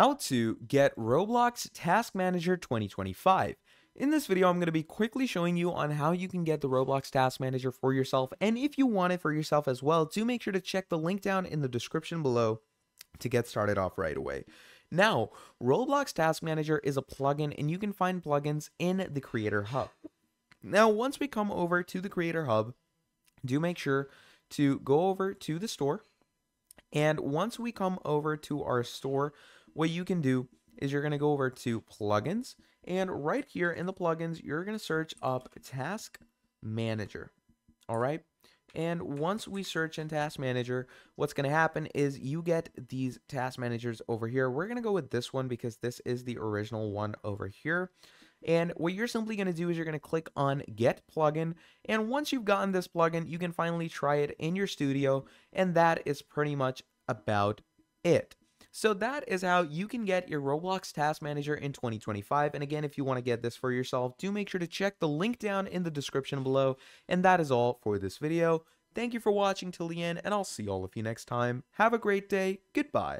How to get Roblox Task Manager 2025. In this video, I'm going to be quickly showing you on how you can get the Roblox Task Manager for yourself. And if you want it for yourself as well, do make sure to check the link down in the description below to get started off right away. Now, Roblox Task Manager is a plugin, and you can find plugins in the Creator Hub. Now, once we come over to the Creator Hub, do make sure to go over to the store. And once we come over to our store, what you can do is you're going to go over to plugins, and right here in the plugins, you're going to search up Task Manager. All right. And once we search in Task Manager, what's going to happen is you get these task managers over here. We're going to go with this one because this is the original one over here. And what you're simply going to do is you're going to click on Get Plugin. And once you've gotten this plugin, you can finally try it in your studio. And that is pretty much about it. So that is how you can get your Roblox Task Manager in 2025. And again, if you want to get this for yourself, do make sure to check the link down in the description below. And that is all for this video. Thank you for watching till the end, and I'll see all of you next time. Have a great day. Goodbye.